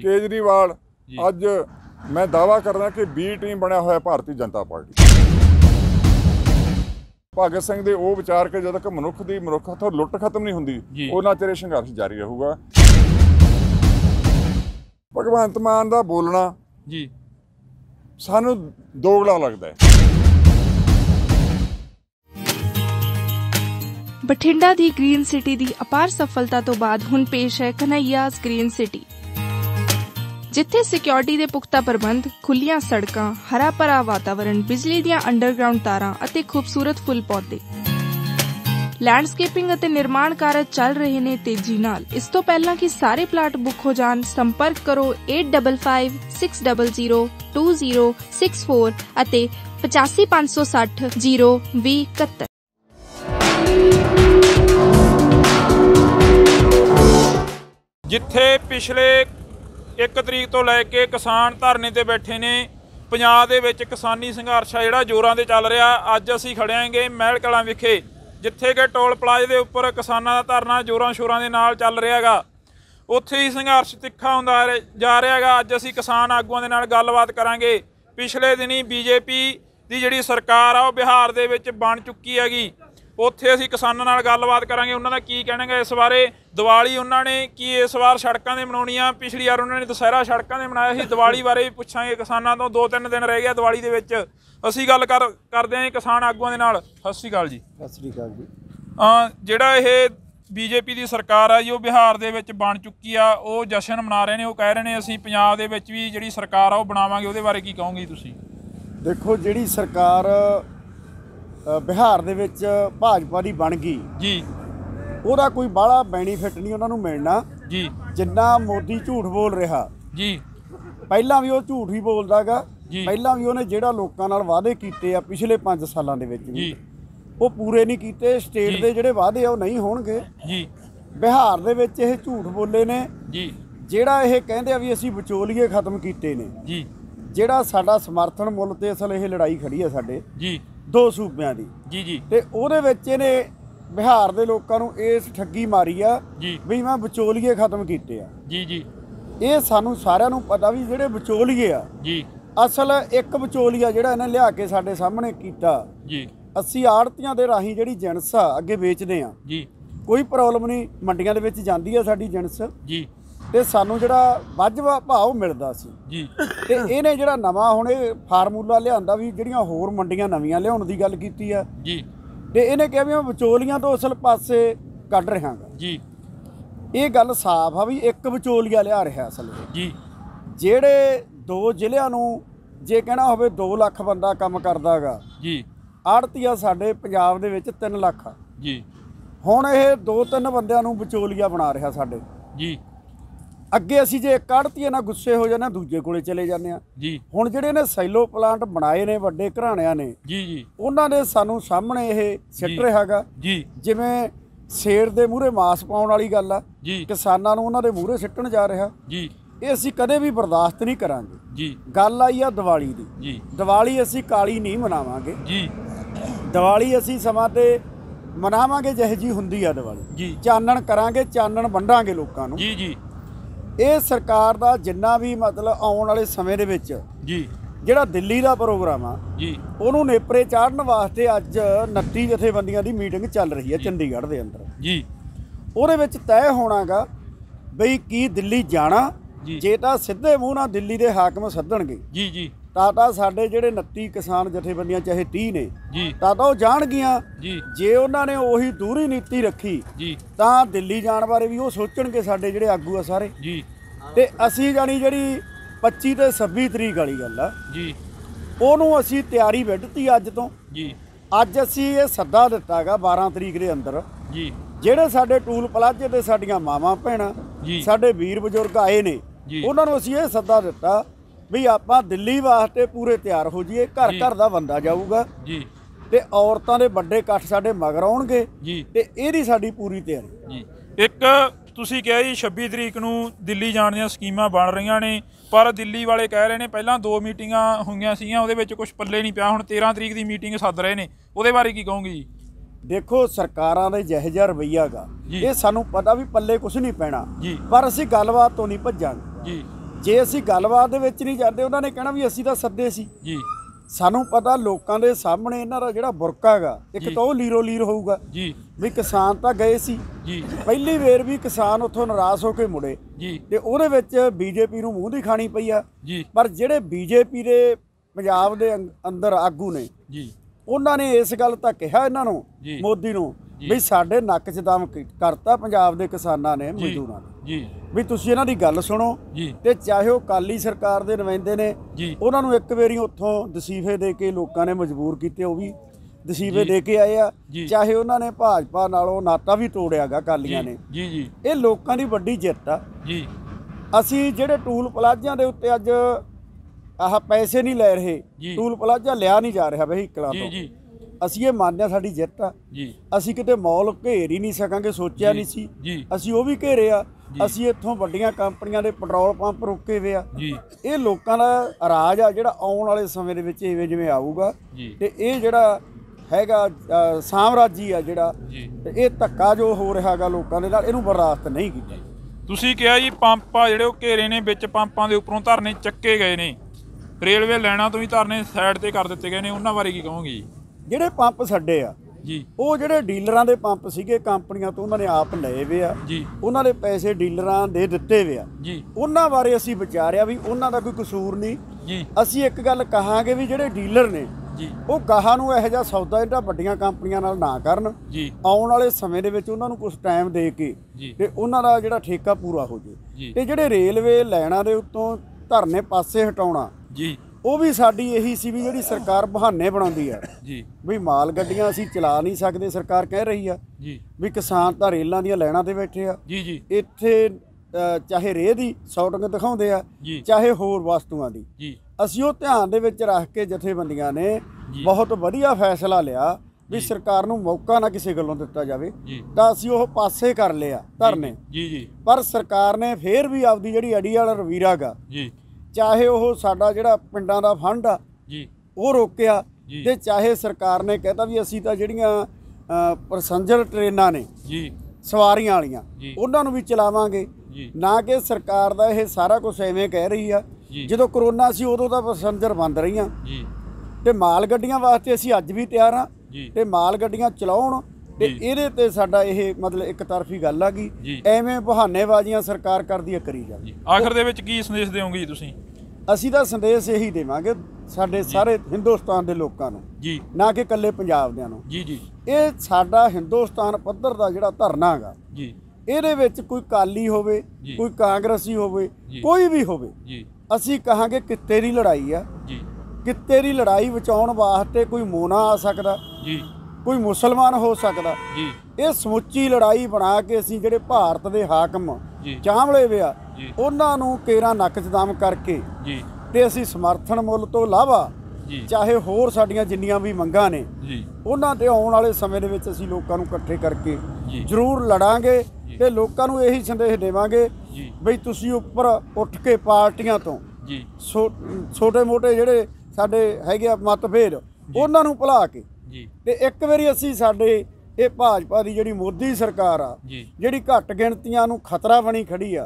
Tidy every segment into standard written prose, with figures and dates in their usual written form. केजरीवाल अज मैं दावा करना कि बी टीम बनिया हुआ भारतीय जनता पार्टी। भगत सिंह दे ओह विचार के जद तक मनुख की मनुखता लुट खत्म नहीं हुंदी उन्ना चेर संघर्ष जारी रहेगा। भगवंत मान का बोलना जी सानू दोगला लगता है। बठिंडा दी ग्रीन सिटी दी अपार सफलता तो बाद हुण पेश है कन्हैयाज ग्रीन सिटी, जिथे सिक्योरिटी दे पुख्ता प्रबंध, खुलियां सड़कां, हरा भरा वातावरण, बिजली दियां अंडरग्राउंड तारां अते खूबसूरत फुल पौधे, लैंडस्केपिंग अते निर्माण कार्य चल रहे ने तेजी नाल। इस तो पहला कि सारे प्लाट बुक हो जान, संपर्क करो 8556002064 अते 8556002071। जिथे पिछले एक तरीक तो लैके किसान धरने पर बैठे ने, पंजाब दे विच किसानी संघर्ष है जिहड़ा जोरां ते चल रहा। अज असीं खड़िआंगे महलकलां विखे, जिथे कि टोल प्लाइ दे उपर किसानां दा धरना जोरां शोरां दे नाल चल रहा गा। उत्थे ही संघर्ष तिखा हुंदा जा रहा गा। अज असीं किसान आगूआं दे नाल गल्लबात करांगे। पिछले दिनी बीजेपी दी जिहड़ी सरकार आ ओह बिहार दे विच बण चुकी हैगी। उत्थे असीं किसानां नाल गल्लबात करांगे, उन्हां दा की कहना है इस बारे। दिवाली उन्होंने की इस बार सड़कों से मनानी है, पिछली बार उन्होंने दसहरा सड़कों से मनाया सी। दिवाली बारे भी पूछांगे किसानों तो, 2-3 दिन रह गया दिवाली के। असी गल करते हैं किसान आगुओं के नाल। सत श्री अकाल जी। सत श्री अकाल जी। जिहड़ा ये बीजेपी की सरकार है जो बिहार के बन चुकी है, वो जश्न मना रहे हैं, वो कह रहे हैं असीं पंजाब के विच भी जिहड़ी सरकार वो बनावांगे। उहदे बारे की कहोगे तुसीं? देखो जिहड़ी सरकार बिहार दे विच भाजपा दी बन गई जी, ਉਹਦਾ कोई बड़ा बेनीफिट नहीं उन्होंने मिलना जी। जिन्ना मोदी झूठ बोल रहा जी, पहला भी वह झूठ ही बोलता गा। पहला भी उन्हें जोड़ा लोगों नाल वादे किए पिछले 5 सालों के वह पूरे नहीं किए। स्टेट के जोड़े वादे आ नहीं होणगे जी। बिहार दे विच इह झूठ बोले ने जी, जोड़ा यह कहें भी असीं विचोलीए खत्म किए ने जी। जोड़ा साडा समर्थन मुल ते असल यह लड़ाई खड़ी है साडे जी 2 सूबियां दी जी जी, ते उहदे विच इहने बिहार दे लोकां नूं इस ठगी मारी आ भी मैं विचोलीए खत्म कीते आ जी जी। ये सानू सारिआं नूं पता भी जिहड़े विचोलीए आ जी, असल एक विचोलीआ जिहड़ा इन्हां लिआ के साडे सामणे कीता जी। असीं आड़तीआं दे राहीं जिहड़ी जिणस आ अगे बेचदे आ जी, कोई प्रॉब्लम नहीं, मंडियां दे विच जांदी आ साडी जिणस जी, ते सानू जिहड़ा वाजवा भाव मिलदा सी जी। ते इहने जिहड़ा नवां हुणे फार्मूला लिआंदा भी जिहड़ियां होर मंडियां नवीआं लिआउण दी गल कीती आ जी, ਤੇ ਇਹਨੇ ਕਿਹਾ ਵੀ ਮੈਂ ਵਿਚੋਲੀਆਂ ਤੋਂ ਅਸਲ ਪਾਸੇ ਕੱਢ ਰਿਹਾ ਗਾ ਜੀ। ਇਹ ਗੱਲ ਸਾਫ਼ ਆ ਵੀ ਇੱਕ ਵਿਚੋਲੀਆ ਲਿਆ ਰਿਹਾ ਅਸਲ ਜੀ। ਜਿਹੜੇ 2 ਜ਼ਿਲ੍ਹਿਆਂ ਨੂੰ ਜੇ ਕਹਿਣਾ ਹੋਵੇ 2 ਲੱਖ ਬੰਦਾ ਕੰਮ ਕਰਦਾ ਗਾ ਜੀ, ਆੜਤੀਆ ਸਾਡੇ ਪੰਜਾਬ ਦੇ ਵਿੱਚ 3 ਲੱਖ ਆ ਜੀ। ਹੁਣ ਇਹ 2-3 ਬੰਦਿਆਂ ਨੂੰ ਵਿਚੋਲੀਆ ਬਣਾ ਰਿਹਾ ਸਾਡੇ ਜੀ। ਅੱਗੇ ਅਸੀਂ ਜੇ ਇੱਕ ਆੜਤੀਏ ਨਾਲ ਗੁੱਸੇ ਹੋ ਜਾਂਦੇ ਦੂਜੇ ਕੋਲੇ ਚਲੇ ਜਾਂਦੇ ਹਾਂ ਜੀ। ਹੁਣ ਜਿਹੜੇ ਨੇ ਸੈਲੋ ਪਲਾਂਟ ਬਣਾਏ ਨੇ ਵੱਡੇ ਘਰਾਣਿਆਂ ਨੇ ਜੀ ਜੀ, ਉਹਨਾਂ ਦੇ ਸਾਨੂੰ ਸਾਹਮਣੇ ਇਹ ਸਿੱਟ ਰਿਹਾ ਗਾ ਜੀ। ਜਿਵੇਂ ਸ਼ੇਰ ਦੇ ਮੂਹਰੇ ਮਾਸ ਪਾਉਣ ਵਾਲੀ ਗੱਲ ਆ, ਕਿਸਾਨਾਂ ਨੂੰ ਉਹਨਾਂ ਦੇ ਮੂਹਰੇ ਸਿੱਟਣ ਜਾ ਰਿਹਾ ਜੀ। ਇਹ ਅਸੀਂ ਕਦੇ ਵੀ ਬਰਦਾਸ਼ਤ ਨਹੀਂ ਕਰਾਂਗੇ ਜੀ। ਗੱਲ ਆਈ ਆ ਦੀਵਾਲੀ ਦੀ ਜੀ, ਦੀਵਾਲੀ ਅਸੀਂ ਕਾਲੀ ਨਹੀਂ ਮਨਾਵਾਂਗੇ ਜੀ। ਦੀਵਾਲੀ ਅਸੀਂ ਸਮਾਂ ਤੇ ਮਨਾਵਾਂਗੇ ਜਿਹੋ ਜਿਹੀ ਹੁੰਦੀ ਆ ਦੀਵਾਲੀ ਜੀ। ਚਾਨਣ ਕਰਾਂਗੇ, ਚਾਨਣ ਵੰਡਾਂਗੇ ਲੋਕਾਂ ਨੂੰ ਜੀ ਜੀ। ਇਹ ਸਰਕਾਰ ਦਾ ਜਿੰਨਾ ਵੀ ਮਤਲਬ ਆਉਣ ਵਾਲੇ ਸਮੇਂ ਦੇ ਵਿੱਚ ਜੀ ਜਿਹੜਾ ਦਿੱਲੀ ਦਾ ਪ੍ਰੋਗਰਾਮ ਆ ਜੀ, ਉਹਨੂੰ ਨੇਪਰੇ ਚਾੜਨ ਵਾਸਤੇ ਅੱਜ 29 ਜਥੇਬੰਦੀਆਂ ਦੀ ਮੀਟਿੰਗ ਚੱਲ ਰਹੀ ਹੈ ਚੰਡੀਗੜ੍ਹ ਦੇ ਅੰਦਰ ਜੀ। ਉਹਦੇ ਵਿੱਚ ਤੈਅ ਹੋਣਾਗਾ ਬਈ ਕੀ ਦਿੱਲੀ ਜਾਣਾ, ਜੇ ਤਾਂ ਸਿੱਧੇ ਮੂੰਹ ਨਾਲ ਦਿੱਲੀ ਦੇ ਹਾਕਮ ਸੱਦਣਗੇ ਜੀ ਜੀ, ਤਾਂ ਸਾਡੇ ਜਿਹੜੇ 29 ਕਿਸਾਨ ਜਥੇਬੰਦੀਆਂ ਚਾਹੇ 30 ਨੇ ਤਾਂ ਉਹ ਜਾਣਗੀਆਂ ਜੀ। ਜੇ ਉਹਨਾਂ ਨੇ ਉਹੀ ਦੂਰੀ ਨੀਤੀ ਰੱਖੀ ਜੀ, ਤਾਂ ਦਿੱਲੀ ਜਾਣ ਬਾਰੇ ਵੀ ਉਹ ਸੋਚਣਗੇ ਸਾਡੇ ਜਿਹੜੇ ਆਗੂ ਆ ਸਾਰੇ ਜੀ। ਤੇ ਅਸੀਂ ਜਾਣੀ ਜਿਹੜੀ 25 ਤੇ 26 ਤਰੀਕ ਵਾਲੀ ਗੱਲ ਆ ਜੀ, ਉਹਨੂੰ ਅਸੀਂ ਤਿਆਰੀ ਵਿੱਢਤੀ ਅੱਜ ਤੋਂ ਜੀ। ਅੱਜ ਅਸੀਂ ਇਹ ਸੱਦਾ ਦਿੱਤਾ ਗਾ 12 ਤਰੀਕ ਦੇ ਅੰਦਰ ਜੀ, ਜਿਹੜੇ ਸਾਡੇ ਟੂਲ ਪਲਾਜੇ ਤੇ ਸਾਡੀਆਂ ਮਾਵਾਂ ਭੈਣਾਂ ਸਾਡੇ ਵੀਰ ਬਜ਼ੁਰਗ ਆਏ ਨੇ, ਉਹਨਾਂ ਨੂੰ ਅਸੀਂ ਇਹ ਸੱਦਾ ਦਿੱਤਾ ਵੀ ਆਪਾਂ ਦਿੱਲੀ ਵਾਸਤੇ ਪੂਰੇ ਤਿਆਰ ਹੋ ਜਾਈਏ। ਘਰ ਘਰ ਦਾ ਬੰਦਾ ਜਾਊਗਾ ਜੀ, ਤੇ ਔਰਤਾਂ ਦੇ ਵੱਡੇ ਇਕੱਠ ਸਾਡੇ ਮਗਰ ਆਉਣਗੇ ਜੀ, ਤੇ ਇਹਦੀ ਸਾਡੀ ਪੂਰੀ ਤਿਆਰੀ ਜੀ। ਇੱਕ ਤੁਸੀਂ ਕਿਹਾ ਜੀ 26 ਤਰੀਕ ਨੂੰ ਦਿੱਲੀ ਜਾਣ ਦੀਆਂ ਸਕੀਮਾਂ ਬਣ ਰਹੀਆਂ ਨੇ, ਪਰ ਦਿੱਲੀ ਵਾਲੇ ਕਹਿ ਰਹੇ ਨੇ ਪਹਿਲਾਂ 2 ਮੀਟਿੰਗਾਂ ਹੋਈਆਂ ਸੀਗੀਆਂ ਉਹਦੇ ਵਿੱਚ ਕੁਝ ਪੱਲੇ ਨਹੀਂ ਪਿਆ, ਹੁਣ 13 ਤਰੀਕ ਦੀ ਮੀਟਿੰਗ ਸੱਦ ਰਹੇ ਨੇ, ਉਹਦੇ ਬਾਰੇ ਕੀ ਕਹੋਗੇ ਜੀ? ਦੇਖੋ ਸਰਕਾਰਾਂ ਦੇ ਜਿਹੋ ਰਵੱਈਆ ਗਾ, ਇਹ ਸਾਨੂੰ ਪਤਾ ਵੀ ਪੱਲੇ ਕੁਝ ਨਹੀਂ ਪੈਣਾ, ਪਰ ਅਸੀਂ ਗੱਲਬਾਤ ਤੋਂ ਨਹੀਂ ਭੱਜਾਂਗੇ ਜੀ। जे असी गलबात नहीं करते उन्होंने कहना भी असी तो सदे सी जी। सानू पता लोगों के सामने इन्हों का जोड़ा बुरका गा एक तो वह लीरो लीर होगा जी भी किसान तो गए सी जी। पहली वेर भी किसान उतों नाराज होकर मुड़े जी ते उहदे विच बीजेपी नूं मूँह दी खानी पई आ जी। पर जिहड़े बीजेपी दे पंजाब दे अंदर आगू ने जी उन्होंने इस गल तां कहा इन्हां नूं मोदी नूं भी साडे नक्क च दम करता पंजाब दे किसानां ने मजदूरां ने भी तुसीं इन्हां दी गल सुणो ते चाहे वो अकाली सरकार दे नवेंदे ने उन्हां नूं इक वारी उत्थों दसीफे दे के लोकां ने मजबूर कीते वो भी दसीफे दे के आए आ चाहे उन्होंने भाजपा नालों नाता भी तोड़िया गा अकालियां ने। ये लोकां दी वड्डी जित आ। असीं जिहड़े टूल प्लाजां दे उत्ते अज आह पैसे नहीं लै रहे टूल प्लाजा लिया नहीं जा रहा वहीकलों तो असी ये मान्या साडी जित आ। असी किते मॉल घेर ही नहीं सकांगे सोचिया नहीं सी असी वो भी घेरे आ। असी इत्थों वड्डियां कंपनियां दे पेट्रोल पंप रुके हुए आ। ये लोगों का राज आ जिहड़ा आउण वाले समय दे विच इवें जिवें आऊगा ते ये जिहड़ा हैगा सामराजी आ जिहड़ा ते ये धक्का जो हो रहा गा लोगों दे नाल इहनूं बर्दाश्त नहीं कीता। तुसीं कहा जी पंप आ जिहड़े वो घेरे ने विच पंपां दे उपरों धरने चक्के गए ने रेलवे लाइनां तों भी धरने साइड ते कर दित्ते गए ने उन्हां बारे की कहोगे जी। ਜਿਹੜੇ ਪੰਪ ਛੱਡੇ ਆ ਜੀ ਉਹ ਜਿਹੜੇ ਡੀਲਰਾਂ ਦੇ ਪੰਪ ਸੀਗੇ ਕੰਪਨੀਆਂ ਤੋਂ ਉਹਨਾਂ ਨੇ ਆਪ ਲਏ ਵੇ ਆ ਜੀ ਉਹਨਾਂ ਦੇ ਪੈਸੇ ਡੀਲਰਾਂ ਦੇ ਦਿੱਤੇ ਵੇ ਆ ਜੀ ਉਹਨਾਂ ਬਾਰੇ ਅਸੀਂ ਵਿਚਾਰਿਆ ਵੀ ਉਹਨਾਂ ਦਾ ਕੋਈ ਕਸੂਰ ਨਹੀਂ ਜੀ। ਅਸੀਂ ਇੱਕ ਗੱਲ ਕਹਾਂਗੇ ਵੀ ਜਿਹੜੇ ਡੀਲਰ ਨੇ ਜੀ ਉਹ ਗਾਹਾਂ ਨੂੰ ਇਹੋ ਜਿਹਾ ਸੌਦਾ ਜਿਹੜਾ ਵੱਡੀਆਂ ਕੰਪਨੀਆਂ ਨਾਲ ਨਾ ਕਰਨ ਜੀ। ਆਉਣ ਵਾਲੇ ਸਮੇਂ ਦੇ ਵਿੱਚ ਉਹਨਾਂ ਨੂੰ ਕੁਝ ਟਾਈਮ ਦੇ ਕੇ ਤੇ ਉਹਨਾਂ ਦਾ ਜਿਹੜਾ ਠੇਕਾ ਪੂਰਾ ਹੋ ਜੇ ਤੇ ਜਿਹੜੇ ਰੇਲਵੇ ਲਾਈਨਾਂ ਦੇ ਉੱਤੋਂ ਧਰਨੇ ਪਾਸੇ ਹਟਾਉਣਾ ਜੀ वो भी साड़ी यही सी भी जी सरकार बहाने बनाती है जी भी माल गड्डियां असी चला नहीं सकते सरकार कह रही है जी भी किसान तो रेलों दी लाइनां ते बैठे आ जी जी इत्थे चाहे रेह दी शॉर्टिंग दिखाउंदे आ चाहे होर वस्तुआं दी जी। असी वो ध्यान दे विच रख के जथेबंदियां ने बहुत वधिया फैसला लिया भी सरकार नूं मौका ना किसी गल्लों दिता जाए तो असी वो पासे कर लिया धरने जी जी। पर सरकार ने फिर भी आपदी जिहड़ी अड़ी वाला रवीरा गा चाहे वह साडा जिहड़ा पिंडां दा फंड आ जी वो रोकिया ते चाहे सरकार ने कहता भी असीं तां जिहड़ियां पैसेंजर ट्रेनां ने जी सवारियां वालियां उन्हां नूं भी चलावांगे ना कि सरकार दा यह सारा कुछ एवें कह रही आ। जदों करोना सी उदों तां पैसेंजर बंद रहीआं ते माल गड्डियां वास्ते असीं अज्ज भी तैयार हां ते माल गड्डियां चलाउण ਤੇ ਇਹਦੇ ਤੇ ਸਾਡਾ ਇਹ ਮਤਲਬ ਇੱਕ ਤਰਫੀ ਗੱਲ ਆ ਗਈ ਐਵੇਂ ਬਹਾਨੇਬਾਜ਼ੀਆਂ ਸਰਕਾਰ ਕਰਦੀ ਹੈ ਕਰੀ ਜਾਂਦੀ। ਆਖਰ ਦੇ ਵਿੱਚ ਕੀ ਸੰਦੇਸ਼ ਦਿਓਗੇ ਜੀ ਤੁਸੀਂ? ਅਸੀਂ ਤਾਂ ਸੰਦੇਸ਼ ਇਹੀ ਦੇਵਾਂਗੇ ਸਾਡੇ ਸਾਰੇ ਹਿੰਦੁਸਤਾਨ ਦੇ ਲੋਕਾਂ ਨੂੰ ਜੀ ਨਾ ਕਿ ਇਕੱਲੇ ਪੰਜਾਬ ਦਿਆਂ ਨੂੰ ਜੀ ਜੀ। ਇਹ ਸਾਡਾ ਹਿੰਦੁਸਤਾਨ ਪੱਧਰ ਦਾ ਜਿਹੜਾ ਧਰਨਾ ਹੈਗਾ ਜੀ ਇਹਦੇ ਵਿੱਚ ਕੋਈ ਕਾਲੀ ਹੋਵੇ ਕੋਈ ਕਾਂਗਰਸੀ ਹੋਵੇ ਕੋਈ ਵੀ ਹੋਵੇ ਜੀ ਅਸੀਂ ਕਹਾਂਗੇ ਕਿੱਤੇ ਦੀ ਲੜਾਈ ਆ ਜੀ। ਕਿੱਤੇ ਦੀ ਲੜਾਈ ਬਚਾਉਣ ਵਾਸਤੇ ਕੋਈ ਮੋਨਾ ਆ ਸਕਦਾ ਜੀ कोई मुसलमान हो सकता जी। ये समुची लड़ाई बना के असी जे भारत के हाकम चांवले वे उन्होंने केरा नक्क च दम करके ते असी समर्थन मुल तो इलावा चाहे होर साडियां जिन्नियां भी मंगां ने उन्हां ते आउण वाले समय दे विच असी लोकां नूं इकट्ठे करके जरूर लड़ांगे ते लोकां नूं यही संदेश देवांगे बई तुसीं उपर उठ के पार्टियां तो छोटे मोटे जिहड़े साडे हैगे मतभेद उन्हां नूं भुला के ਤੇ ਇੱਕ ਵਾਰੀ ਅਸੀਂ ਸਾਡੇ ਇਹ ਭਾਜਪਾ ਦੀ ਜਿਹੜੀ ਮੋਦੀ ਸਰਕਾਰ ਆ ਜਿਹੜੀ ਘੱਟ ਗਿਣਤੀਆਂ ਨੂੰ ਖਤਰਾ ਬਣੀ ਖੜੀ ਆ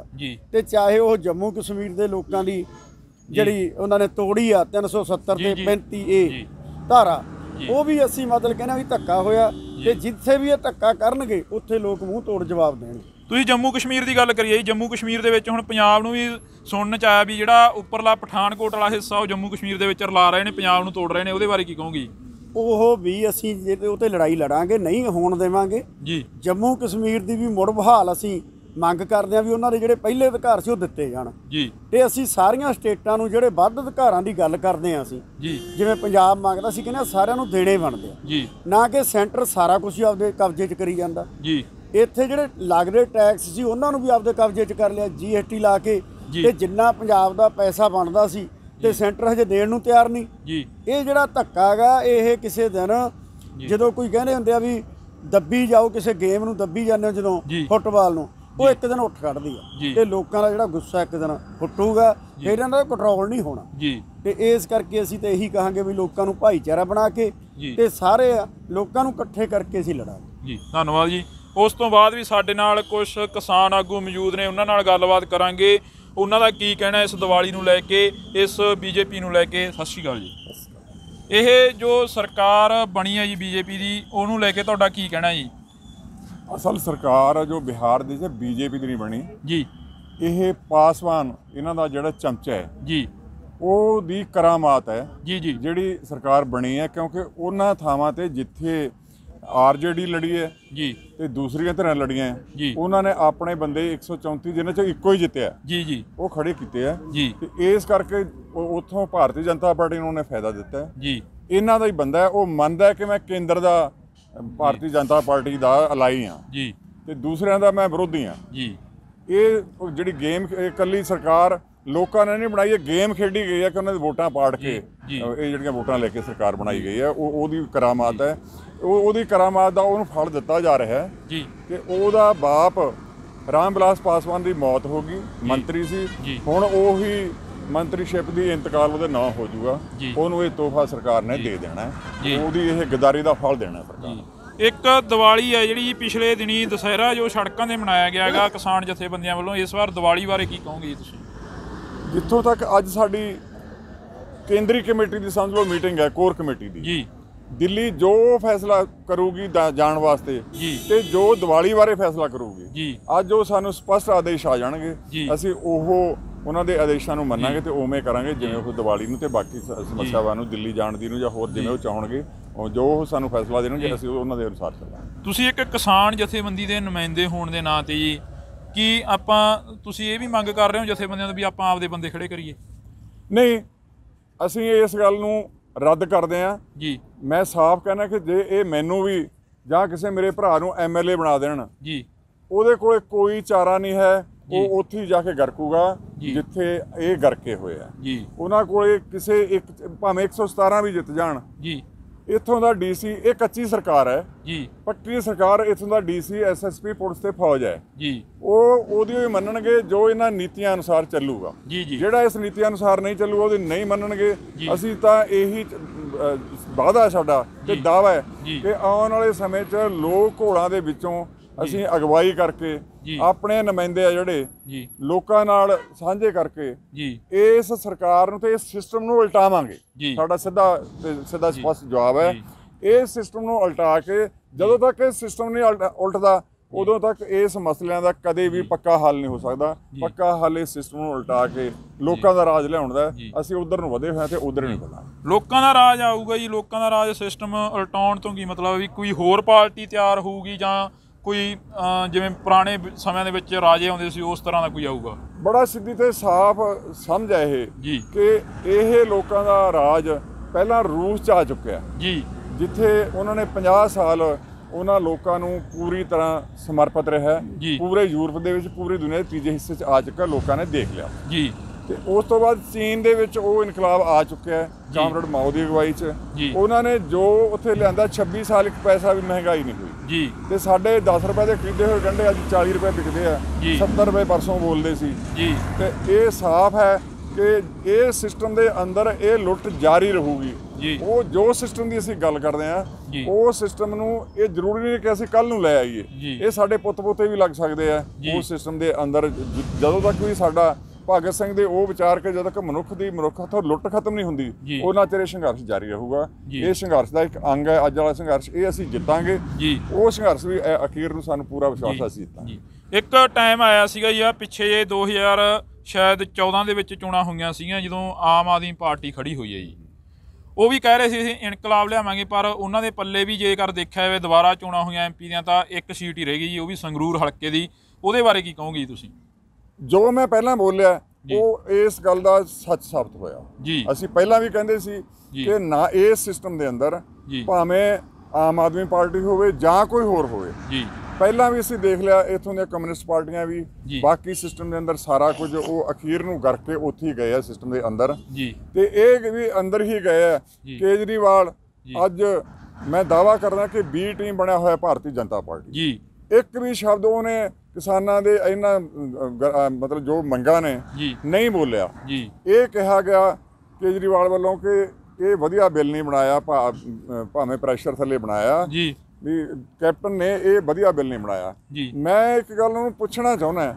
ਤੇ ਚਾਹੇ ਉਹ ਜੰਮੂ ਕਸ਼ਮੀਰ ਦੇ ਲੋਕਾਂ ਦੀ ਜਿਹੜੀ ਉਹਨਾਂ ਨੇ ਤੋੜੀ ਆ 370 ਤੇ 35 ਏ ਧਾਰਾ ਉਹ ਵੀ ਅਸੀਂ ਮਤਲਬ ਕਹਿੰਦੇ ਵੀ ਧੱਕਾ ਹੋਇਆ ਤੇ ਜਿੱਥੇ ਵੀ ਇਹ ਧੱਕਾ ਕਰਨਗੇ ਉੱਥੇ ਲੋਕ ਮੂੰਹ ਤੋੜ ਜਵਾਬ ਦੇਣਗੇ। ਤੁਸੀਂ ਜੰਮੂ ਕਸ਼ਮੀਰ ਦੀ ਗੱਲ ਕਰੀਏ, ਜੰਮੂ ਕਸ਼ਮੀਰ ਦੇ ਵਿੱਚ ਹੁਣ ਪੰਜਾਬ ਨੂੰ ਵੀ ਸੁਣਨ 'ਚ ਆਇਆ ਵੀ ਜਿਹੜਾ ਉੱਪਰਲਾ ਪਠਾਨਕੋਟ ਵਾਲਾ ਹਿੱਸਾ ਉਹ ਜੰਮੂ ਕਸ਼ਮੀਰ ਦੇ ਵਿੱਚ ਰਲਾ ਰਹੇ ਨੇ ਪੰਜਾਬ ਨੂੰ ਤੋੜ ਰਹੇ ਨੇ, ਉਹਦੇ ਬਾਰੇ ਕੀ ਕਹੋਗੇ? ਉਹ ਵੀ ਅਸੀਂ ਜਿਹਦੇ ਉੱਤੇ ਲੜਾਈ ਲੜਾਂਗੇ ਨਹੀਂ ਹੋਣ ਦੇਵਾਂਗੇ ਜੀ। ਜੰਮੂ ਕਸ਼ਮੀਰ ਦੀ ਵੀ ਮੁੜ ਬਹਾਲ ਅਸੀਂ ਮੰਗ ਕਰਦੇ ਹਾਂ ਵੀ ਉਹਨਾਂ ਦੇ ਜਿਹੜੇ ਪਹਿਲੇ ਅਧਿਕਾਰ ਸੀ ਉਹ ਦਿੱਤੇ ਜਾਣ ਜੀ ਤੇ ਅਸੀਂ ਸਾਰੀਆਂ ਸਟੇਟਾਂ ਨੂੰ ਜਿਹੜੇ ਵੱਧ ਅਧਿਕਾਰਾਂ ਦੀ ਗੱਲ ਕਰਦੇ ਹਾਂ ਅਸੀਂ ਜੀ ਜਿਵੇਂ ਪੰਜਾਬ ਮੰਗਦਾ ਸੀ ਕਹਿੰਦੇ ਸਾਰਿਆਂ ਨੂੰ ਦੇਣੇ ਬਣਦੇ ਆ ਜੀ ਨਾ ਕਿ ਸੈਂਟਰ ਸਾਰਾ ਕੁਝ ਆਪਦੇ ਕਬਜ਼ੇ 'ਚ ਕਰੀ ਜਾਂਦਾ ਜੀ। ਇੱਥੇ ਜਿਹੜੇ ਲੱਗਦੇ ਟੈਕਸ ਸੀ ਉਹਨਾਂ ਨੂੰ ਵੀ ਆਪਦੇ ਕਬਜ਼ੇ 'ਚ ਕਰ ਲਿਆ GST ਲਾ ਕੇ ਤੇ ਜਿੰਨਾ ਪੰਜਾਬ ਦਾ ਪੈਸਾ ਬਣਦਾ ਸੀ ਤੇ ਸੈਂਟਰ ਹਜੇ ਦੇਣ ਨੂੰ ਤਿਆਰ ਨਹੀਂ ਜੀ। ਇਹ ਜਿਹੜਾ ਧੱਕਾ ਹੈਗਾ ਇਹ ਕਿਸੇ ਦਿਨ ਜਦੋਂ ਕੋਈ ਕਹਿੰਦੇ ਹੁੰਦੇ ਆ ਵੀ ਦੱਬੀ ਜਾਓ ਕਿਸੇ ਗੇਮ ਨੂੰ ਦੱਬੀ ਜਾਂਦੇ ਹੋ ਜਦੋਂ ਫੁੱਟਬਾਲ ਨੂੰ ਉਹ ਇੱਕ ਦਿਨ ਉੱਠ ਖੜਦੀ ਆ ਤੇ ਲੋਕਾਂ ਦਾ ਜਿਹੜਾ ਗੁੱਸਾ ਇੱਕ ਦਿਨ ਫੁੱਟੂਗਾ ਫਿਰ ਇਹਨਾਂ ਦਾ ਕੰਟਰੋਲ ਨਹੀਂ ਹੋਣਾ ਜੀ। ਤੇ ਇਸ ਕਰਕੇ ਅਸੀਂ ਤਾਂ ਇਹੀ ਕਹਾਂਗੇ ਵੀ ਲੋਕਾਂ ਨੂੰ ਭਾਈਚਾਰਾ ਬਣਾ ਕੇ ਤੇ ਸਾਰੇ ਲੋਕਾਂ ਨੂੰ ਇਕੱਠੇ ਕਰਕੇ ਅਸੀਂ ਲੜਾਂਗੇ ਜੀ। ਧੰਨਵਾਦ ਜੀ। ਉਸ ਤੋਂ ਬਾਅਦ ਵੀ ਸਾਡੇ ਨਾਲ ਕੁਝ ਕਿਸਾਨ ਆਗੂ ਮੌਜੂਦ ਨੇ, ਉਹਨਾਂ ਨਾਲ ਗੱਲਬਾਤ ਕਰਾਂਗੇ। ਉਹਨਾਂ ਦਾ ਕੀ ਕਹਿਣਾ ਇਸ ਦੀਵਾਲੀ ਨੂੰ ਲੈ ਕੇ, ਇਸ ਬੀਜੇਪੀ ਨੂੰ ਲੈ ਕੇ। ਸਤਿ ਸ਼੍ਰੀ ਅਕਾਲ ਜੀ। ਇਹ ਜੋ ਸਰਕਾਰ ਬਣੀ ਹੈ ਜੀ ਬੀਜੇਪੀ ਦੀ, ਉਹਨੂੰ ਲੈ ਕੇ ਤੁਹਾਡਾ ਕੀ ਕਹਿਣਾ ਜੀ? ਅਸਲ ਸਰਕਾਰ ਜੋ ਬਿਹਾਰ ਦੀ ਸੀ ਬੀਜੇਪੀ ਦੀ ਨਹੀਂ ਬਣੀ ਜੀ। ਇਹ ਪਾਸਵਾਨ ਇਹਨਾਂ ਦਾ ਜਿਹੜਾ ਚਮਚਾ ਹੈ ਜੀ, ਉਹਦੀ ਕਰਾਮਾਤ ਹੈ ਜੀ ਜੀ ਜਿਹੜੀ ਸਰਕਾਰ ਬਣੀ ਹੈ। ਕਿਉਂਕਿ ਉਹਨਾਂ ਥਾਵਾਂ 'ਤੇ ਜਿੱਥੇ RJD ਲੜੀ ਹੈ ਜੀ ਤੇ ਦੂਸਰੀਆਂ ਧਿਰਾਂ ਲੜੀਆਂ ਜੀ, ਉਹਨਾਂ ਨੇ ਆਪਣੇ ਬੰਦੇ 134 ਜਿਹਨਾਂ ਚੋਂ ਇੱਕੋ ਹੀ ਜਿੱਤਿਆ ਜੀ ਜੀ ਉਹ ਖੜੇ ਕੀਤੇ ਆ ਜੀ। ਤੇ ਇਸ ਕਰਕੇ ਉੱਥੋਂ ਭਾਰਤੀ ਜਨਤਾ ਪਾਰਟੀ ਨੂੰ ਉਹਨੇ ਫਾਇਦਾ ਦਿੱਤਾ ਜੀ। ਇਹਨਾਂ ਦਾ ਹੀ ਬੰਦਾ ਉਹ ਮੰਨਦਾ ਕਿ ਮੈਂ ਕੇਂਦਰ ਦਾ ਭਾਰਤੀ ਜਨਤਾ ਪਾਰਟੀ ਦਾ ਅਲਾਈ ਹਾਂ ਜੀ ਤੇ ਦੂਸਰਿਆਂ ਦਾ ਮੈਂ ਵਿਰੋਧੀ ਹਾਂ ਜੀ। ਇਹ ਜਿਹੜੀ ਗੇਮ ਇਕੱਲੀ ਸਰਕਾਰ ਲੋਕਾਂ ਨੇ ਨਹੀਂ ਬਣਾਈ, ਇਹ ਗੇਮ ਖੇਡੀ ਗਈ ਹੈ ਕਿ ਉਹਨਾਂ ਦੀ ਵੋਟਾਂ ਪਾੜ ਕੇ ਇਹ ਜਿਹੜੀਆਂ ਵੋਟਾਂ ਲੈ ਕੇ ਸਰਕਾਰ ਬਣਾਈ ਗਈ ਹੈ ਉਹ ਉਹਦੀ ਕਰਾਮਾਤ ਹੈ। ਉਹਦੀ ਕਰਾਮਾਤ ਦਾ ਉਹਨੂੰ ਫਲ ਦਿੱਤਾ ਜਾ ਰਿਹਾ ਹੈ ਜੀ ਕਿ ਉਹਦਾ ਬਾਪ ਰਾਮ ਬਿਲਾਸ ਪਾਸਵਾਨ ਦੀ ਮੌਤ ਹੋ ਗਈ, ਮੰਤਰੀ ਸੀ, ਹੁਣ ਉਹੀ ਮੰਤਰੀਸ਼ਿਪ ਦੀ ਇੰਤਕਾਲ ਉਹਦੇ ਨਾਂ ਹੋ ਜਾਊਗਾ। ਉਹਨੂੰ ਇਹ ਤੋਹਫਾ ਸਰਕਾਰ ਨੇ ਦੇ ਦੇਣਾ, ਉਹਦੀ ਇਹ ਗਦਾਰੀ ਦਾ ਫਲ ਦੇਣਾ ਸਰਕਾਰ ਨੇ। ਇੱਕ ਦੀਵਾਲੀ ਹੈ ਜਿਹੜੀ ਪਿਛਲੇ ਦਿਨੀ ਦਸਹਿਰਾ ਜੋ ਸੜਕਾਂ 'ਤੇ ਮਨਾਇਆ ਗਿਆ ਹੈਗਾ ਕਿਸਾਨ ਜਥੇਬੰਦੀਆਂ ਵੱਲੋਂ, ਇਸ ਵਾਰ ਦੀਵਾਲੀ ਬਾਰੇ ਕੀ ਕਹੋਗੇ ਤੁਸੀਂ? ਜਿੱਥੋਂ ਤੱਕ ਅੱਜ ਸਾਡੀ ਕੇਂਦਰੀ ਕਮੇਟੀ ਦੀ ਸਮਝ ਲਓ ਮੀਟਿੰਗ ਹੈ, ਕੋਰ ਕਮੇਟੀ ਦੀ ਜੀ, ਦਿੱਲੀ ਜੋ ਫੈਸਲਾ ਕਰੂਗੀ ਜਾਣ ਵਾਸਤੇ ਤੇ ਜੋ ਦੀਵਾਲੀ ਬਾਰੇ ਫੈਸਲਾ ਕਰੂਗੀ, ਅੱਜ ਉਹ ਸਾਨੂੰ ਸਪਸ਼ਟ ਆਦੇਸ਼ ਆ ਜਾਣਗੇ, ਅਸੀਂ ਉਹ ਉਹਨਾਂ ਦੇ ਆਦੇਸ਼ਾਂ ਨੂੰ ਮੰਨਾਂਗੇ ਤੇ ਉਵੇਂ ਕਰਾਂਗੇ ਜਿਵੇਂ ਉਹ ਦੀਵਾਲੀ ਨੂੰ ਤੇ ਬਾਕੀ ਸਮੱਸਿਆਵਾਂ ਨੂੰ ਦਿੱਲੀ ਜਾਣ ਦੀ ਨੂੰ ਜਾਂ ਹੋਰ ਜਿਵੇਂ ਉਹ ਚਾਹਣਗੇ, ਜੋ ਉਹ ਸਾਨੂੰ ਫੈਸਲਾ ਦੇਣਗੇ ਅਸੀਂ ਉਹਨਾਂ ਦੇ ਅਨੁਸਾਰ ਚੱਲਾਂਗੇ। ਤੁਸੀਂ ਇੱਕ ਕਿਸਾਨ ਜਥੇਬੰਦੀ ਦੇ ਨੁਮਾਇੰਦੇ ਹੋਣ ਦੇ ਨਾਂ 'ਤੇ ਜੀ ਕਿ ਆਪਾਂ ਤੁਸੀਂ ਇਹ ਵੀ ਮੰਗ ਕਰ ਰਹੇ ਹੋ ਜਥੇਬੰਦੀਆਂ ਤੋਂ ਵੀ ਆਪਾਂ ਆਪਦੇ ਬੰਦੇ ਖੜੇ ਕਰੀਏ? ਨਹੀਂ, ਅਸੀਂ ਇਸ ਗੱਲ ਨੂੰ ਰੱਦ ਕਰਦੇ ਹਾਂ ਜੀ। ਮੈਂ ਸਾਫ਼ ਕਹਿਣਾ ਕਿ ਜੇ ਇਹ ਮੈਨੂੰ ਵੀ ਜਾਂ ਕਿਸੇ ਮੇਰੇ ਭਰਾ ਨੂੰ MLA ਬਣਾ ਦੇਣ ਜੀ, ਉਹਦੇ ਕੋਲ ਕੋਈ ਚਾਰਾ ਨਹੀਂ ਹੈ, ਉਹ ਉੱਥੇ ਹੀ ਜਾ ਕੇ ਗਰਕੂਗਾ ਜਿੱਥੇ ਇਹ ਗਰਕੇ ਹੋਏ ਆ ਜੀ। ਉਹਨਾਂ ਕੋਲ ਕਿਸੇ ਇੱਕ ਭਾਵੇਂ 117 ਵੀ ਜਿੱਤ ਜਾਣ ਜੀ, ਇੱਥੋਂ ਦਾ DC ਇਹ ਕੱਚੀ ਸਰਕਾਰ ਹੈ ਜੀ, ਪੱਕੀ ਸਰਕਾਰ ਇੱਥੋਂ ਦਾ DC SSP ਪੁਲਿਸ ਤੇ ਫੌਜ ਹੈ ਜੀ, ਉਹ ਉਹਦੀ ਵੀ ਮੰਨਣਗੇ ਜੋ ਇਹਨਾਂ ਨੀਤੀਆਂ ਅਨੁਸਾਰ ਚੱਲੂਗਾ ਜੀ। ਜਿਹੜਾ ਇਸ ਨੀਤੀਆਂ ਅਨੁਸਾਰ ਨਹੀਂ ਚੱਲੂਗਾ ਉਹਦੀ ਨਹੀਂ ਮੰਨਣਗੇ। ਅਸੀਂ ਤਾਂ ਇਹੀ ਵਾਅਦਾ ਸਾਡਾ ਤੇ ਦਾਅਵਾ ਹੈ ਕਿ ਆਉਣ ਵਾਲੇ ਸਮੇਂ 'ਚ ਲੋਕ ਘੋੜਾਂ ਦੇ ਵਿੱਚੋਂ ਅਸੀਂ ਅਗਵਾਈ ਕਰਕੇ ਆਪਣੇ ਨੁਮਾਇੰਦੇ ਆ ਜਿਹੜੇ ਲੋਕਾਂ ਨਾਲ ਸਾਂਝੇ ਕਰਕੇ ਇਸ ਸਰਕਾਰ ਨੂੰ ਤੇ ਇਸ ਸਿਸਟਮ ਨੂੰ ਉਲਟਾਵਾਂਗੇ। ਸਾਡਾ ਸਿੱਧਾ ਸਪਸ਼ਟ ਜਵਾਬ ਹੈ, ਇਸ ਸਿਸਟਮ ਨੂੰ ਉਲਟਾ ਕੇ ਜਦੋਂ ਤੱਕ ਇਹ ਸਿਸਟਮ ਨਹੀਂ ਉਲਟਦਾ ਉਦੋਂ ਤੱਕ ਇਸ ਮਸਲਿਆਂ ਦਾ ਕਦੇ ਵੀ ਪੱਕਾ ਹੱਲ ਨਹੀਂ ਹੋ ਸਕਦਾ। ਪੱਕਾ ਹੱਲ ਇਸ ਸਿਸਟਮ ਨੂੰ ਉਲਟਾ ਕੇ ਲੋਕਾਂ ਦਾ ਰਾਜ ਲਿਆਉਣ ਦਾ, ਅਸੀਂ ਉਧਰ ਨੂੰ ਵਧੇ ਹੋਏ ਤੇ ਉਧਰ ਨਹੀਂ ਬੋਲਾਂ। ਲੋਕਾਂ ਦਾ ਰਾਜ ਆਊਗਾ ਜੀ, ਲੋਕਾਂ ਦਾ ਰਾਜ ਸਿਸਟਮ ਉਲਟਾਉਣ ਤੋਂ ਕੀ ਮਤਲਬ ਵੀ ਕੋਈ ਹੋਰ ਪਾਰਟੀ ਤਿਆਰ ਹੋਊਗੀ ਜਾਂ ਕੋਈ ਜਿਵੇਂ ਪੁਰਾਣੇ ਸਮਿਆਂ ਦੇ ਵਿੱਚ ਰਾਜੇ ਆਉਂਦੇ ਸੀ ਉਸ ਤਰ੍ਹਾਂ ਦਾ ਕੋਈ ਆਊਗਾ? ਬੜਾ ਸਿੱਧੀ ਤੇ ਸਾਫ਼ ਸਮਝ ਹੈ ਇਹ ਜੀ ਕਿ ਇਹ ਲੋਕਾਂ ਦਾ ਰਾਜ ਪਹਿਲਾਂ ਰੂਸ 'ਚ ਆ ਚੁੱਕਿਆ ਜੀ, ਜਿੱਥੇ ਉਹਨਾਂ ਨੇ 50 ਸਾਲ ਉਹਨਾਂ ਲੋਕਾਂ ਨੂੰ ਪੂਰੀ ਤਰ੍ਹਾਂ ਸਮਰਪਿਤ ਰਿਹਾ ਜੀ। ਪੂਰੇ ਯੂਰਪ ਦੇ ਵਿੱਚ, ਪੂਰੀ ਦੁਨੀਆ ਦੇ ਤੀਜੇ ਹਿੱਸੇ 'ਚ ਆ ਚੁੱਕਾ, ਲੋਕਾਂ ਨੇ ਦੇਖ ਲਿਆ ਜੀ। ਤੇ ਉਸ ਤੋਂ ਬਾਅਦ ਚੀਨ ਦੇ ਵਿੱਚ ਉਹ ਇਨਕਲਾਬ ਆ ਚੁੱਕਿਆ ਕਾਮਰੇਡ ਮਾਓ ਦੀ ਅਗਵਾਈ 'ਚ। ਉਹਨਾਂ ਨੇ ਜੋ ਉੱਥੇ ਲਿਆਂਦਾ 26 ਸਾਲ ਇੱਕ ਪੈਸਾ ਵੀ ਮਹਿੰਗਾਈ ਨਹੀਂ ਹੋਈ ਜੀ। ਤੇ ਸਾਡੇ 10 ਰੁਪਏ ਦੇ ਖਰੀਦੇ ਹੋਏ ਗੰਢੇ ਅੱਜ 40 ਰੁਪਏ ਵਿਕਦੇ ਆ, 70 ਰੁਪਏ ਪਰਸੋਂ ਬੋਲਦੇ ਸੀ ਜੀ। ਤੇ ਇਹ ਸਾਫ਼ ਹੈ ਕਿ ਇਹ ਸਿਸਟਮ ਦੇ ਅੰਦਰ ਇਹ ਲੁੱਟ ਜਾਰੀ ਰਹੂਗੀ। ਉਹ ਜੋ ਸਿਸਟਮ ਦੀ ਅਸੀਂ ਗੱਲ ਕਰਦੇ ਹਾਂ ਉਹ ਸਿਸਟਮ ਨੂੰ ਇਹ ਜ਼ਰੂਰੀ ਨਹੀਂ ਕਿ ਅਸੀਂ ਕੱਲ੍ਹ ਨੂੰ ਲੈ ਆਈਏ, ਇਹ ਸਾਡੇ ਪੁੱਤ ਪੋਤੇ ਵੀ ਲੱਗ ਸਕਦੇ ਆ ਉਸ ਸਿਸਟਮ ਦੇ ਅੰਦਰ। ਜਦੋਂ ਤੱਕ ਵੀ ਸਾਡਾ ਭਗਤ ਸਿੰਘ ਦੇ ਉਹ ਵਿਚਾਰ ਕੇ ਜਦੋਂ ਤੱਕ ਮਨੁੱਖ ਦੀ ਮਨੁੱਖ ਹੱਥੋਂ ਲੁੱਟ ਖਤਮ ਨਹੀਂ ਹੁੰਦੀ ਉਹਨਾਂ ਚਿਰ ਇਹ ਸੰਘਰਸ਼ ਜਾਰੀ ਰਹੂਗਾ। ਇਹ ਸੰਘਰਸ਼ ਦਾ ਇੱਕ ਅੰਗ ਹੈ ਅੱਜ ਵਾਲਾ ਸੰਘਰਸ਼, ਇਹ ਅਸੀਂ ਜਿੱਤਾਂਗੇ। ਉਹ ਸੰਘਰਸ਼ ਵੀ ਅਖੀਰ ਨੂੰ ਸਾਨੂੰ ਪੂਰਾ ਵਿਸ਼ਵਾਸ ਹੈ ਅਸੀਂ ਜਿੱਤਾਂਗੇ। ਇੱਕ ਟਾਈਮ ਆਇਆ ਸੀਗਾ ਜੀ ਪਿੱਛੇ ਜੇ 2014 ਦੇ ਵਿੱਚ ਚੋਣਾਂ ਹੋਈਆਂ ਸੀਗੀਆਂ ਜਦੋਂ ਆਮ ਆਦਮੀ ਪਾਰਟੀ ਖੜੀ ਹੋਈ ਹੈ ਜੀ, ਉਹ ਵੀ ਕਹਿ ਰਹੇ ਸੀ ਅਸੀਂ ਇਨਕਲਾਬ ਲਿਆਵਾਂਗੇ, ਪਰ ਉਹਨਾਂ ਦੇ ਪੱਲੇ ਵੀ ਜੇਕਰ ਦੇਖਿਆ ਜਾਵੇ ਦੁਬਾਰਾ ਚੋਣਾਂ ਹੋਈਆਂ MP ਦੀਆਂ ਤਾਂ ਇੱਕ ਸੀਟ ਹੀ ਰਹਿ ਗਈ ਜੀ, ਉਹ ਵੀ ਸੰਗਰੂਰ ਹਲਕੇ ਦੀ। ਉਹਦੇ ਬਾਰੇ ਕੀ ਕਹੋਗੇ ਤੁਸੀਂ? ਜੋ ਮੈਂ ਪਹਿਲਾਂ ਬੋਲਿਆ ਉਹ ਇਸ ਗੱਲ ਦਾ ਸੱਚ ਸਾਬਤ ਹੋਇਆ ਜੀ। ਅਸੀਂ ਪਹਿਲਾਂ ਵੀ ਕਹਿੰਦੇ ਸੀ ਕਿ ਨਾ ਇਸ ਸਿਸਟਮ ਦੇ ਅੰਦਰ ਭਾਵੇਂ ਆਮ ਆਦਮੀ ਪਾਰਟੀ ਹੋਵੇ ਜਾਂ ਕੋਈ ਹੋਰ ਹੋਵੇ ਜੀ, ਪਹਿਲਾਂ ਵੀ ਅਸੀਂ ਦੇਖ ਲਿਆ ਇੱਥੋਂ ਦੀਆਂ ਕਮਿਊਨਿਸਟ ਪਾਰਟੀਆਂ ਵੀ ਬਾਕੀ ਸਿਸਟਮ ਦੇ ਅੰਦਰ ਸਾਰਾ ਕੁਝ ਉਹ ਅਖੀਰ ਨੂੰ ਕਰਕੇ ਉੱਥੇ ਹੀ ਗਏ ਆ ਸਿਸਟਮ ਦੇ ਅੰਦਰ ਤੇ ਇਹ ਵੀ ਅੰਦਰ ਹੀ ਗਏ ਆ। ਕੇਜਰੀਵਾਲ ਅੱਜ ਮੈਂ ਦਾਅਵਾ ਕਰਦਾ ਕਿ B ਟੀਮ ਬਣਿਆ ਹੋਇਆ ਭਾਰਤੀ ਜਨਤਾ ਪਾਰਟੀ ਜੀ। ਇੱਕ ਵੀ ਸ਼ਬਦ ਉਹਨੇ ਕਿਸਾਨਾਂ ਦੇ ਇਹਨਾਂ ਮਤਲਬ ਜੋ ਮੰਗਾਂ ਨੇ ਨਹੀਂ ਬੋਲਿਆ। ਇਹ ਕਿਹਾ ਗਿਆ ਕੇਜਰੀਵਾਲ ਵੱਲੋਂ ਕਿ ਇਹ ਵਧੀਆ ਬਿੱਲ ਨਹੀਂ ਬਣਾਇਆ, ਭਾਵੇਂ ਪ੍ਰੈਸ਼ਰ ਥੱਲੇ ਬਣਾਇਆ ਵੀ ਕੈਪਟਨ ਨੇ ਇਹ ਵਧੀਆ ਬਿੱਲ ਨਹੀਂ ਬਣਾਇਆ। ਮੈਂ ਇੱਕ ਗੱਲ ਉਹਨੂੰ ਪੁੱਛਣਾ ਚਾਹੁੰਦਾ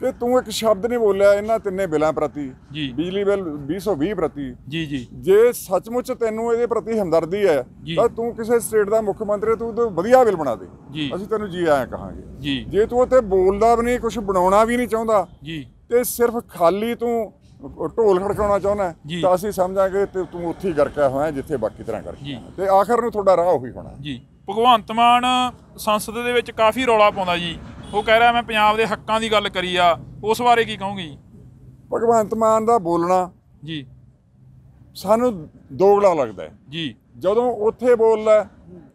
ਕਿ ਤੂੰ ਇੱਕ ਸ਼ਬਦ ਨਹੀਂ ਬੋਲਿਆ ਇਹਨਾਂ ਤਿੰਨੇ ਬਿੱਲਾਂ ਪ੍ਰਤੀ, ਬਿਜਲੀ ਬਿੱਲ 220 ਪ੍ਰਤੀ। ਜੇ ਸੱਚਮੁੱਚ ਤੈਨੂੰ ਇਹਦੇ ਪ੍ਰਤੀ ਹਮਦਰਦੀ ਹੈ ਤਾਂ ਤੂੰ ਕਿਸੇ ਸਟੇਟ ਦਾ ਮੁੱਖ ਮੰਤਰੀ, ਤੂੰ ਵਧੀਆ ਬਿੱਲ ਬਣਾ ਦੇ, ਅਸੀਂ ਤੈਨੂੰ ਜੀ ਆਇਆ ਕਹਾਂਗੇ। ਜੇ ਤੂੰ ਉੱਥੇ ਬੋਲਦਾ ਵੀ ਨਹੀਂ, ਕੁਛ ਬਣਾਉਣਾ ਵੀ ਨਹੀਂ ਚਾਹੁੰਦਾ ਤੇ ਸਿਰਫ ਖਾਲੀ ਤੂੰ ਢੋਲ ਖੜਕਾਉਣਾ ਚਾਹੁੰਦਾ ਤਾਂ ਅਸੀਂ ਸਮਝਾਂਗੇ ਤੇ ਤੂੰ ਉੱਥੇ ਗਰਕਾ ਹੋਇਆ ਜਿੱਥੇ ਬਾਕੀ ਤਰ੍ਹਾਂ ਗਰਕਾ, ਤੇ ਆਖਰ ਨੂੰ ਤੁਹਾਡਾ ਰਾਹ ਉਹੀ ਹੋਣਾ। ਭਗਵੰਤ ਮਾਨ ਸੰਸਦ ਦੇ ਵਿੱਚ ਕਾਫੀ ਰੌਲਾ ਪਾਉਂਦਾ ਜੀ, ਉਹ ਕਹਿ ਰਿਹਾ ਮੈਂ ਪੰਜਾਬ ਦੇ ਹੱਕਾਂ ਦੀ ਗੱਲ ਕਰੀ ਆ, ਉਸ ਬਾਰੇ ਕੀ ਕਹੋਗੇ ਜੀ? ਭਗਵੰਤ ਮਾਨ ਦਾ ਬੋਲਣਾ ਜੀ ਸਾਨੂੰ ਦੋਗਲਾ ਲੱਗਦਾ ਜੀ, ਜਦੋਂ ਉੱਥੇ ਬੋਲਦਾ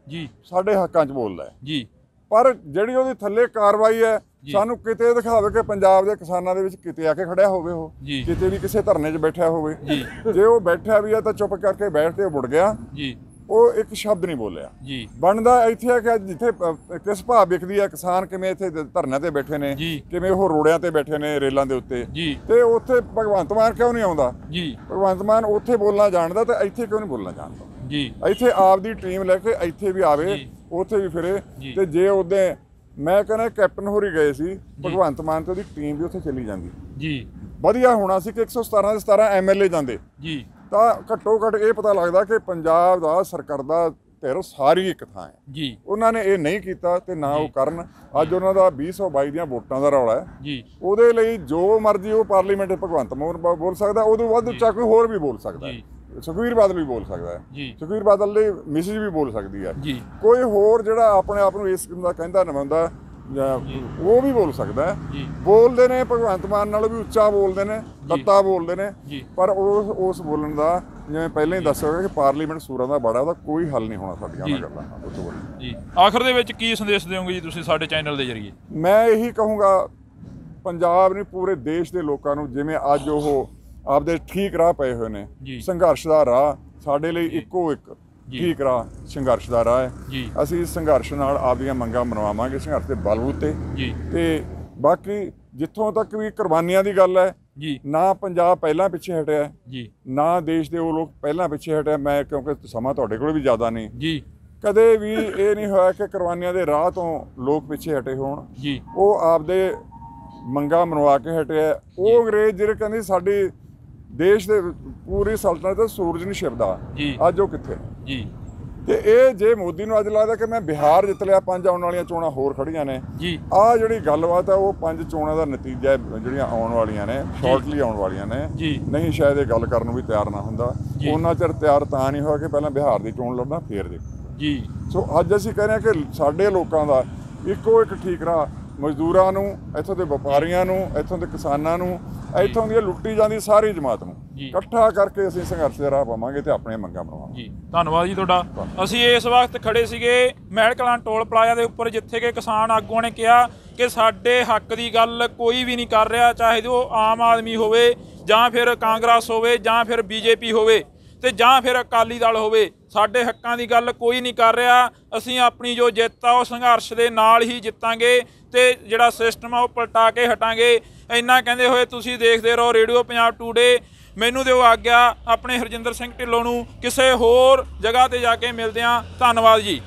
ਜੀ ਸਾਡੇ ਹੱਕਾਂ 'ਚ ਬੋਲਦਾ ਜੀ, ਪਰ ਜਿਹੜੀ ਉਹਦੀ ਥੱਲੇ ਕਾਰਵਾਈ ਹੈ ਸਾਨੂੰ ਕਿਤੇ ਦਿਖਾਵੇ ਕਿ ਪੰਜਾਬ ਦੇ ਕਿਸਾਨਾਂ ਦੇ ਵਿੱਚ ਕਿਤੇ ਆ ਕੇ ਖੜਿਆ ਹੋਵੇ, ਉਹ ਕਿਤੇ ਵੀ ਕਿਸੇ ਧਰਨੇ 'ਚ ਬੈਠਿਆ ਹੋਵੇ। ਜੇ ਉਹ ਬੈਠਿਆ ਵੀ ਆ ਤਾਂ ਚੁੱਪ ਕਰਕੇ ਬੈਠ ਕੇ ਮੁੜ ਗਿਆ, ਉਹ ਇੱਕ ਸ਼ਬਦ ਨਹੀਂ ਬੋਲਿਆ। ਬਣਦਾ ਇੱਥੇ ਆ ਕਿ ਜਿੱਥੇ ਕਿਸ ਭਾਅ ਵਿਕਦੀ ਆ, ਕਿਸਾਨ ਕਿਵੇਂ ਇੱਥੇ ਧਰਨਿਆਂ ਤੇ ਬੈਠੇ ਨੇ, ਕਿਵੇਂ ਉਹ ਰੋੜਿਆਂ ਤੇ ਬੈਠੇ ਨੇ, ਰੇਲਾਂ ਦੇ ਉੱਤੇ, ਤੇ ਉੱਥੇ ਭਗਵੰਤ ਮਾਨ ਕਿਉਂ ਨਹੀਂ ਆਉਂਦਾ? ਭਗਵੰਤ ਮਾਨ ਉੱਥੇ ਬੋਲਣਾ ਜਾਣਦਾ ਤੇ ਇੱਥੇ ਕਿਉਂ ਨਹੀਂ ਬੋਲਣਾ ਜਾਣਦਾ? ਇੱਥੇ ਆਪਦੀ ਟੀਮ ਲੈ ਕੇ ਇੱਥੇ ਵੀ ਆਵੇ, ਉੱਥੇ ਵੀ ਫਿਰੇ। ਤੇ ਜੇ ਉਹਦੇ ਮੈਂ ਕਹਿੰਦਾ ਕੈਪਟਨ ਹੋਰੀ ਗਏ ਸੀ, ਭਗਵੰਤ ਮਾਨ ਤੇ ਉਹਦੀ ਟੀਮ ਵੀ ਉੱਥੇ ਚਲੀ ਜਾਂਦੀ ਜੀ, ਵਧੀਆ ਹੋਣਾ ਸੀ ਕਿ 117 ਦੇ 17 MLA ਜਾਂਦੇ ਜੀ, ਤਾਂ ਘੱਟੋ ਘੱਟ ਇਹ ਪਤਾ ਲੱਗਦਾ ਕਿ ਪੰਜਾਬ ਦਾ ਸਰਕਾਰ ਦਾ ਧਿਰ ਸਾਰੀ ਇੱਕ ਥਾਂ ਹੈ ਜੀ। ਉਹਨਾਂ ਨੇ ਇਹ ਨਹੀਂ ਕੀਤਾ ਤੇ ਨਾ ਉਹ ਕਰਨ। ਅੱਜ ਉਹਨਾਂ ਦਾ 2022 ਦੀਆਂ ਵੋਟਾਂ ਦਾ ਰੌਲਾ ਹੈ ਜੀ, ਉਹਦੇ ਲਈ ਜੋ ਮਰਜ਼ੀ ਉਹ ਪਾਰਲੀਮੈਂਟ ਭਗਵੰਤ ਮਾਨ ਬੋਲ ਸਕਦਾ, ਉਹਦੋਂ ਵੱਧ ਉੱਚਾ ਕੋਈ ਹੋਰ ਵੀ ਬੋਲ ਸਕਦਾ, ਸੁਖਬੀਰ ਬਾਦਲ ਵੀ ਬੋਲ ਸਕਦਾ ਹੈ, ਸੁਖਬੀਰ ਬਾਦਲ ਦੀ ਮਿਸਿਜ ਵੀ ਬੋਲ ਸਕਦੀ ਹੈ, ਕੋਈ ਹੋਰ ਜਿਹੜਾ ਆਪਣੇ ਆਪ ਨੂੰ ਇਸ ਕਿਸਮ ਦਾ ਕਹਿੰਦਾ ਨਵਾਉਂਦਾ ਉਹ ਵੀ ਬੋਲ ਸਕਦਾ। ਬੋਲਦੇ ਨੇ ਭਗਵੰਤ ਮਾਨ ਨਾਲੋਂ ਵੀ ਉੱਚਾ ਬੋਲਦੇ ਨੇ, ਲੱਤਾ ਬੋਲਦੇ ਨੇ, ਪਰ ਉਸ ਬੋਲਣ ਦਾ, ਜਿਵੇਂ ਪਹਿਲਾਂ ਹੀ ਦੱਸਿਆ ਹੋਇਆ ਕਿ ਪਾਰਲੀਮੈਂਟ ਸੂਰਾਂ ਦਾ ਬਾੜਾ, ਉਹਦਾ ਕੋਈ ਹੱਲ ਨਹੀਂ ਹੋਣਾ ਸਾਡੀਆਂ ਨਾਲ ਗੱਲਾਂ ਜੀ। ਆਖਰ ਦੇ ਵਿੱਚ ਕੀ ਸੰਦੇਸ਼ ਦਿਓਗੇ ਜੀ ਤੁਸੀਂ ਸਾਡੇ ਚੈਨਲ ਦੇ ਜ਼ਰੀਏ? ਮੈਂ ਇਹੀ ਕਹੂੰਗਾ ਪੰਜਾਬ ਨੇ ਪੂਰੇ ਦੇਸ਼ ਦੇ ਲੋਕਾਂ ਨੂੰ, ਜਿਵੇਂ ਅੱਜ ਉਹ ਆਪਦੇ ਠੀਕ ਰਾਹ ਪਏ ਹੋਏ ਨੇ, ਸੰਘਰਸ਼ ਦਾ ਰਾਹ ਸਾਡੇ ਲਈ ਇੱਕੋ ਇੱਕ ਠੀਕ ਰਾਹ ਸੰਘਰਸ਼ ਦਾ ਰਾਹ ਹੈ। ਅਸੀਂ ਸੰਘਰਸ਼ ਨਾਲ ਆਪਦੀਆਂ ਮੰਗਾਂ ਮਨਵਾਵਾਂਗੇ, ਸੰਘਰਸ਼ ਦੇ ਬਲਬੂਤੇ ਤੇ। ਬਾਕੀ ਜਿੱਥੋਂ ਤੱਕ ਵੀ ਕੁਰਬਾਨੀਆਂ ਦੀ ਗੱਲ ਹੈ, ਨਾ ਪੰਜਾਬ ਪਹਿਲਾਂ ਪਿੱਛੇ ਹਟਿਆ ਨਾ ਦੇਸ਼ ਦੇ ਉਹ ਲੋਕ ਪਹਿਲਾਂ ਪਿੱਛੇ ਹਟਿਆ। ਮੈਂ ਕਿਉਂਕਿ ਸਮਾਂ ਤੁਹਾਡੇ ਕੋਲ ਵੀ ਜ਼ਿਆਦਾ ਨਹੀਂ, ਕਦੇ ਵੀ ਇਹ ਨਹੀਂ ਹੋਇਆ ਕਿ ਕੁਰਬਾਨੀਆਂ ਦੇ ਰਾਹ ਤੋਂ ਲੋਕ ਪਿੱਛੇ ਹਟੇ ਹੋਣ। ਉਹ ਆਪਦੇ ਮੰਗਾਂ ਮਨਵਾ ਕੇ ਹਟਿਆ। ਉਹ ਅੰਗਰੇਜ਼ ਜਿਹੜੇ ਕਹਿੰਦੇ ਸਾਡੀ ਦੇਸ਼ ਦੇ ਪੂਰੀ ਸਲਤਨਤ ਤੇ ਸੂਰਜ ਨਹੀਂ ਛਿਪਦਾ, ਅੱਜ ਉਹ ਕਿੱਥੇ ਜੀ? ਤੇ ਇਹ ਜੇ ਮੋਦੀ ਨੂੰ ਅੱਜ ਲੱਗਦਾ ਕਿ ਮੈਂ ਬਿਹਾਰ ਜਿੱਤ ਲਿਆ, 5 ਆਉਣ ਵਾਲੀਆਂ ਚੋਣਾਂ ਹੋਰ ਖੜੀਆਂ ਨੇ, ਆਹ ਜਿਹੜੀ ਗੱਲਬਾਤ ਹੈ ਉਹ 5 ਚੋਣਾਂ ਦਾ ਨਤੀਜਾ ਜਿਹੜੀਆਂ ਆਉਣ ਵਾਲੀਆਂ ਨੇ, ਸ਼ਾਰਟਲੀ ਆਉਣ ਵਾਲੀਆਂ ਨੇ, ਨਹੀਂ ਸ਼ਾਇਦ ਇਹ ਗੱਲ ਕਰਨ ਨੂੰ ਵੀ ਤਿਆਰ ਨਾ ਹੁੰਦਾ। ਉਹਨਾਂ ਚਿਰ ਤਿਆਰ ਤਾਂ ਨਹੀਂ ਹੋਇਆ ਕਿ ਪਹਿਲਾਂ ਬਿਹਾਰ ਦੀ ਚੋਣ ਲੜਨਾ ਫੇਰ ਦੇ ਜੀ। ਸੋ ਅੱਜ ਅਸੀਂ ਕਹਿ ਰਹੇ ਹਾਂ ਕਿ ਸਾਡੇ ਲੋਕਾਂ ਦਾ ਇੱਕੋ ਇੱਕ ਠੀਕ ਰਾਹ, ਮਜ਼ਦੂਰਾਂ ਨੂੰ, ਇੱਥੋਂ ਦੇ ਵਪਾਰੀਆਂ ਨੂੰ, ਇੱਥੋਂ ਦੇ ਕਿਸਾਨਾਂ ਨੂੰ, ਇੱਥੋਂ ਦੀ ਲੁੱਟੀ ਜਾਂਦੀ ਸਾਰੀ ਜਮਾਤ ਨੂੰ ਇਕੱਠਾ ਕਰਕੇ ਅਸੀਂ ਸੰਘਰਸ਼ ਦੇ ਰਾਹ ਪਾਵਾਂਗੇ ਤੇ ਆਪਣੀਆਂ ਮੰਗਾਂ ਬਣਾਵਾਂਗੇ। ਧੰਨਵਾਦ ਜੀ ਤੁਹਾਡਾ। ਅਸੀਂ ਇਸ ਵਕਤ ਖੜੇ ਸੀਗੇ ਮਹਿਲਕਲਾਂ ਟੋਲ ਪਲਾਜ਼ਾ ਦੇ ਉੱਪਰ, ਜਿੱਥੇ ਕਿ ਕਿਸਾਨ ਆਗੂਆਂ ਨੇ ਕਿਹਾ ਕਿ ਸਾਡੇ ਹੱਕ ਦੀ ਗੱਲ ਕੋਈ ਵੀ ਨਹੀਂ ਕਰ ਰਿਹਾ, ਚਾਹੇ ਉਹ ਆਮ ਆਦਮੀ ਹੋਵੇ ਜਾਂ ਫਿਰ ਕਾਂਗਰਸ ਹੋਵੇ ਜਾਂ ਫਿਰ BJP ਹੋਵੇ ਤੇ ਜਾਂ ਫਿਰ ਅਕਾਲੀ ਦਲ ਹੋਵੇ, ਸਾਡੇ ਹੱਕਾਂ ਦੀ ਗੱਲ ਕੋਈ ਨਹੀਂ ਕਰ ਰਿਹਾ। ਅਸੀਂ ਆਪਣੀ ਜੋ ਜਿੱਤ ਆ ਉਹ ਸੰਘਰਸ਼ ਦੇ ਨਾਲ ਹੀ ਜਿੱਤਾਂਗੇ ਤੇ ਜਿਹੜਾ ਸਿਸਟਮ ਆ ਉਹ ਪਲਟਾ ਕੇ ਹਟਾਂਗੇ। ਇੰਨਾ ਕਹਿੰਦੇ ਹੋਏ ਤੁਸੀਂ ਦੇਖਦੇ ਰਹੋ ਰੇਡੀਓ ਪੰਜਾਬ ਟੂਡੇ। ਮੈਨੂੰ ਦਿਓ ਆਗਿਆ, ਆਪਣੇ ਹਰਜਿੰਦਰ ਸਿੰਘ ਢਿੱਲੋਂ ਨੂੰ ਕਿਸੇ ਹੋਰ ਜਗ੍ਹਾ ਤੇ ਜਾ ਕੇ ਮਿਲਦੇ ਹਾਂ। ਧੰਨਵਾਦ ਜੀ।